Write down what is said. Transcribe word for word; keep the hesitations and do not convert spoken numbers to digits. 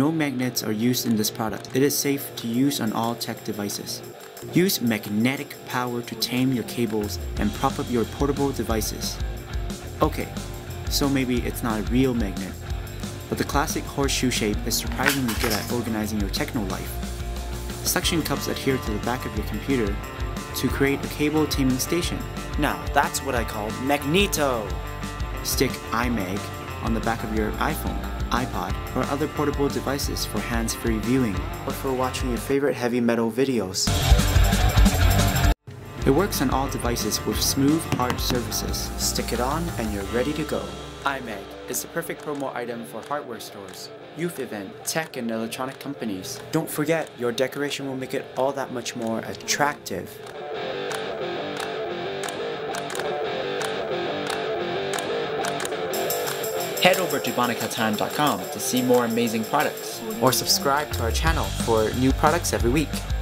No magnets are used in this product. It is safe to use on all tech devices. Use magnetic power to tame your cables and prop up your portable devices. Okay, so maybe it's not a real magnet, but the classic horseshoe shape is surprisingly good at organizing your techno life. Suction cups adhere to the back of your computer to create a cable taming station. Now that's what I call magneto! Stick iMag on the back of your iPhone, iPod, or other portable devices for hands-free viewing or for watching your favorite heavy metal videos. It works on all devices with smooth, hard surfaces. Stick it on and you're ready to go. iMag is the perfect promo item for hardware stores, youth event, tech and electronic companies. Don't forget, your decoration will make it all that much more attractive. Head over to bonica time dot com to see more amazing products, or subscribe to our channel for new products every week.